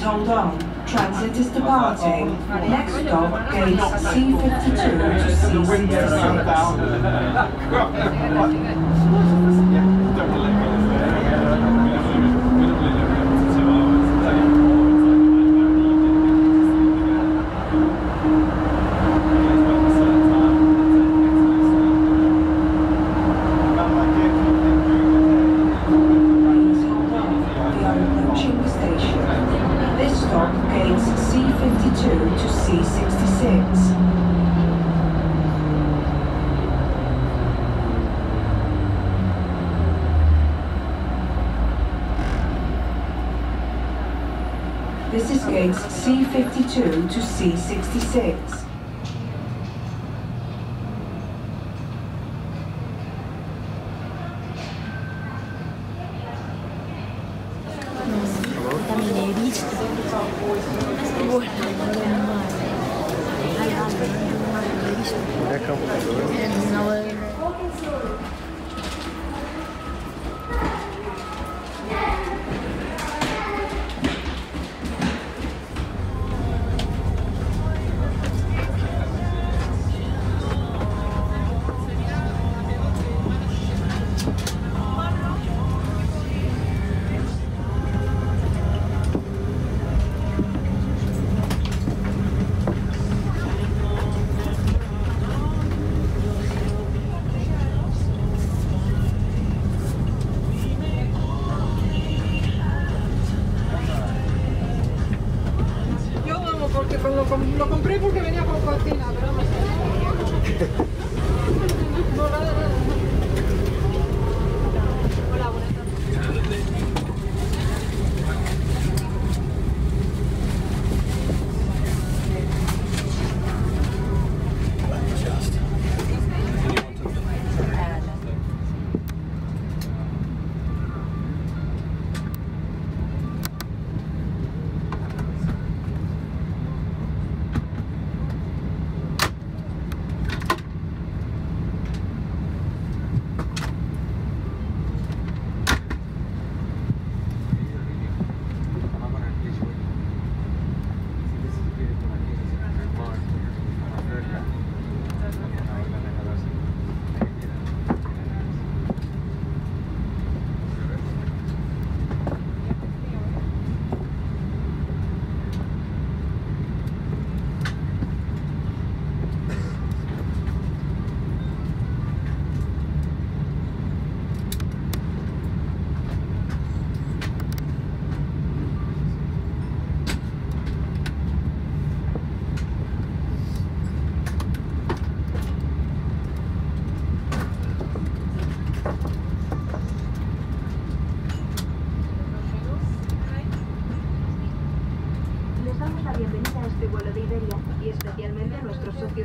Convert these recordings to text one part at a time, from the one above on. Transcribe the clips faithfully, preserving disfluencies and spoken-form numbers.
please hold on. Transit is departing. Next stop, gates C fifty-two to C sixty-six. This is gates C fifty-two to C sixty-six. Lo compré porque venía con cortina, pero no sé. No, nada, nada. Hola, buenas tardes.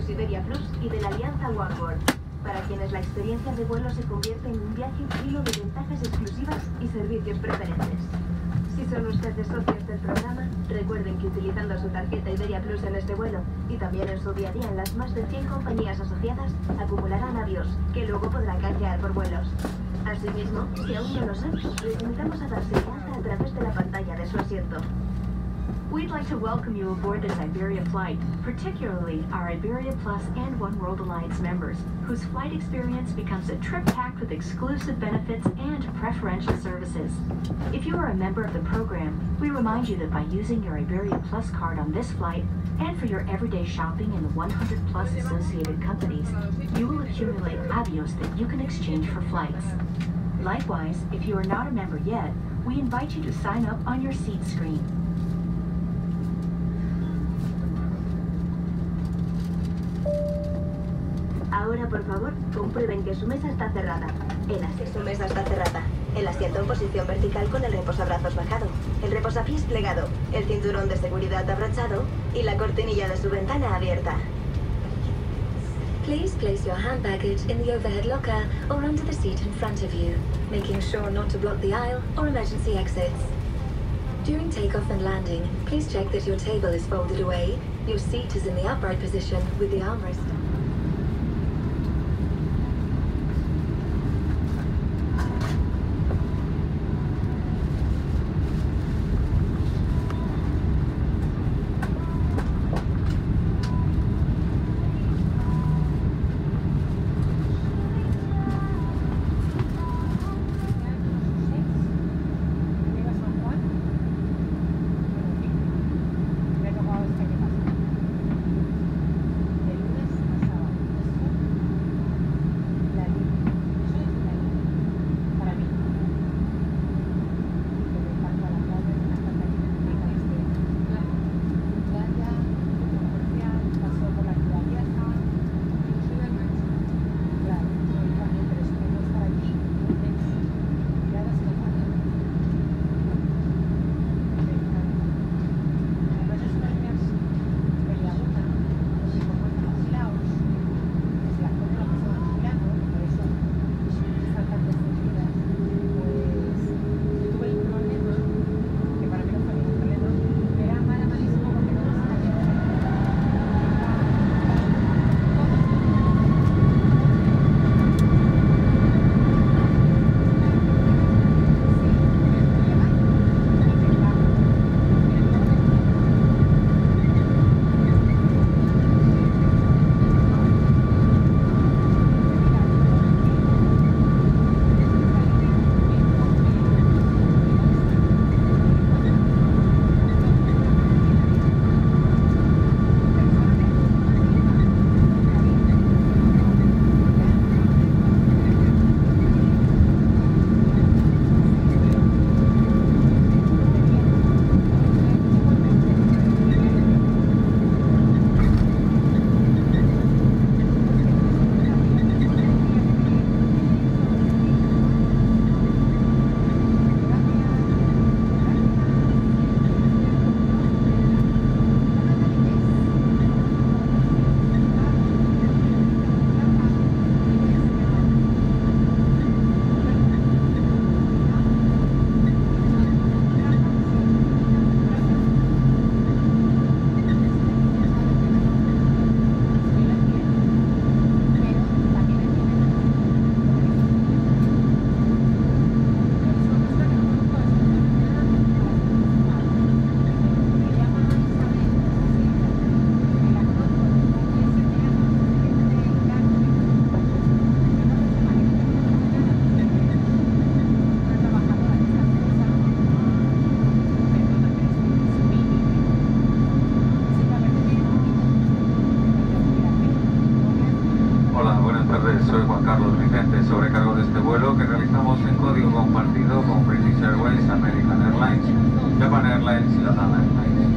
Iberia Plus y de la alianza OneWorld, para quienes la experiencia de vuelo se convierte en un viaje lleno de ventajas exclusivas y servicios preferentes. Si son ustedes socios del programa, recuerden que utilizando su tarjeta Iberia Plus en este vuelo y también en su día a día en las más de cien compañías asociadas, acumularán Avios, que luego podrán canjear por vuelos. Asimismo, si aún no lo saben, les invitamos a darse de alta a través de la pantalla de su asiento. We'd like to welcome you aboard this Iberia flight, particularly our Iberia Plus and OneWorld Alliance members, whose flight experience becomes a trip packed with exclusive benefits and preferential services. If you are a member of the program, we remind you that by using your Iberia Plus card on this flight, and for your everyday shopping in the one hundred plus associated companies, you will accumulate Avios that you can exchange for flights. Likewise, if you are not a member yet, we invite you to sign up on your seat screen. Ahora, por favor, comprueben que su mesa está cerrada. El asiento, su mesa está cerrada. El asiento en posición vertical con el reposabrazos bajado, el reposapiés plegado, el cinturón de seguridad abrochado y la cortinilla de su ventana abierta. Please place your hand baggage in the overhead locker or under the seat in front of you, making sure not to block the aisle or emergency exits. During takeoff and landing, please check that your table is folded away, your seat is in the upright position with the armrest. Carlos Vicente, sobrecargo de este vuelo que realizamos en código compartido con British Airways, American Airlines, Japan Airlines y Latam Airlines.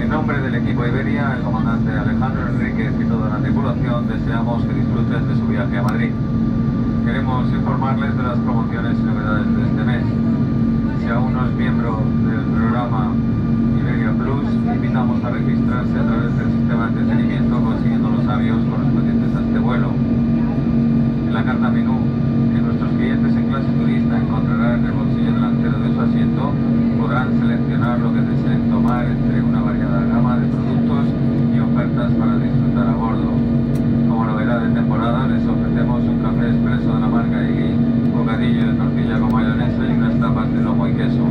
En nombre del equipo Iberia, el comandante Alejandro Enrique y toda la tripulación deseamos que disfruten de su viaje a Madrid. Queremos informarles de las promociones y novedades de este mes. Si aún no es miembro del programa Iberia Plus, invitamos a registrarse a través del sistema de entretenimiento consiguiendo los Avios correspondientes a este vuelo. En la carta menú que nuestros clientes en clase turista encontrarán en el bolsillo delantero de su asiento, podrán seleccionar lo que deseen tomar entre una variada gama de productos y ofertas para disfrutar a bordo. Como novedad de temporada, les ofrecemos un café expreso de la marca Iggy, bocadillo de tortilla con mayonesa y unas tapas de lomo y queso.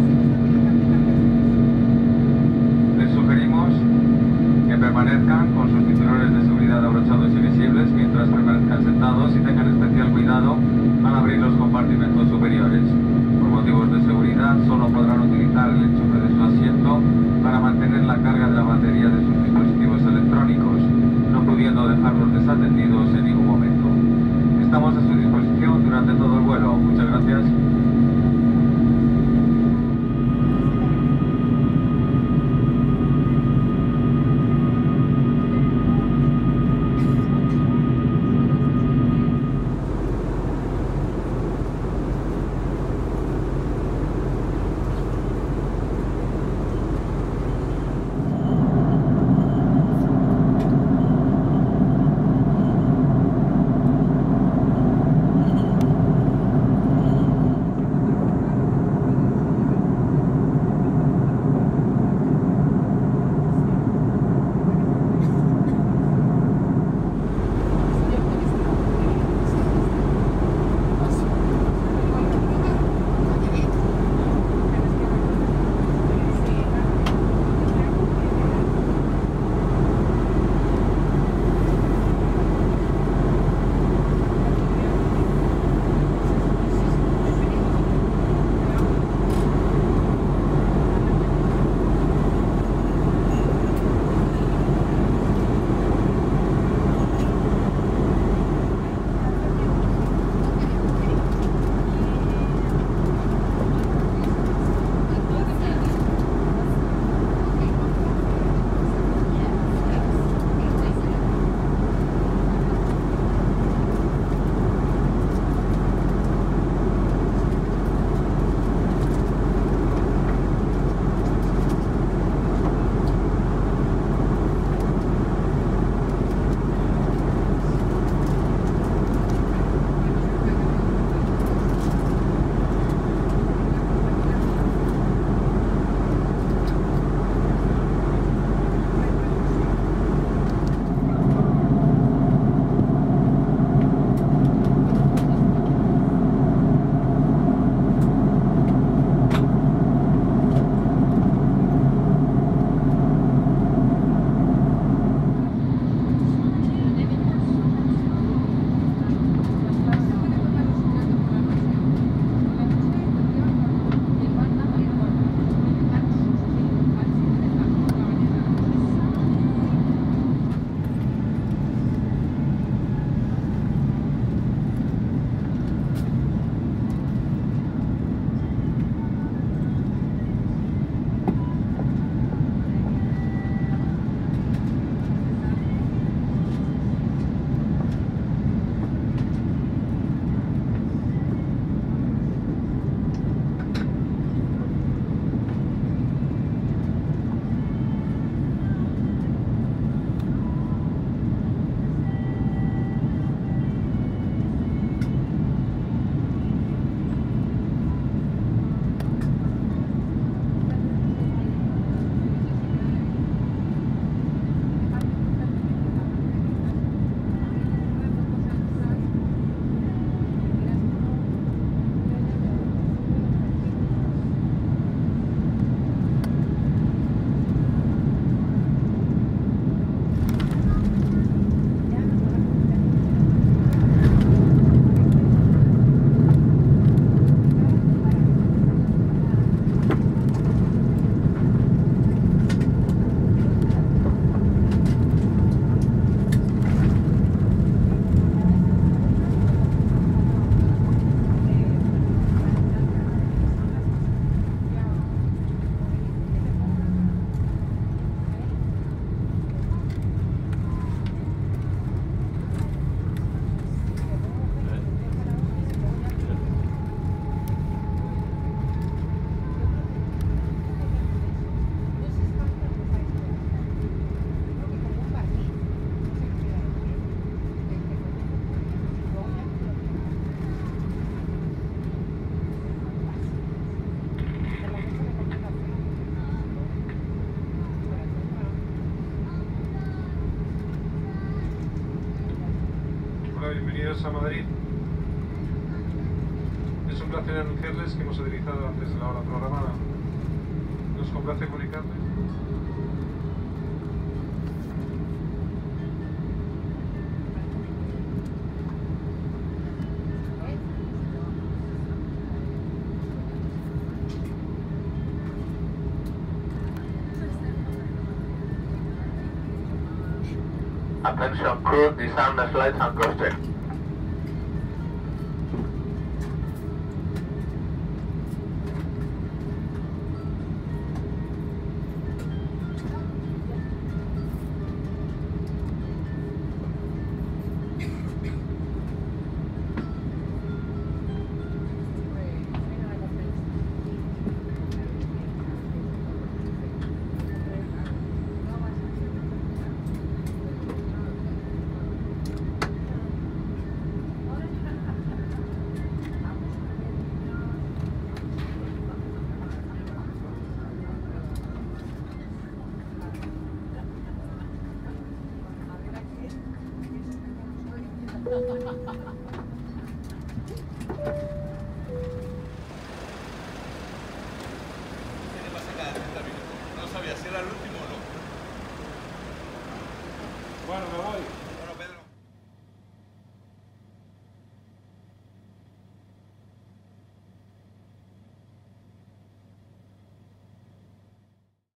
Les sugerimos que permanezcan con sus cinturones de seguridad abrochados y visibles mientras permanezcan sentados y tengan especial cuidado al abrir los compartimentos superiores. Por motivos de seguridad, solo podrán utilizar el enchufe de su asiento para mantener la carga de la batería de sus dispositivos electrónicos, no pudiendo dejarlos desatendidos en ningún momento. Estamos a su disposición durante todo el vuelo. Muchas gracias. bienvenidos a Madrid. Es un placer anunciarles que hemos aterrizado antes de la hora programada. Nos complace comunicarles. Attention crew, disarm the lights and go straight. Bueno, me voy.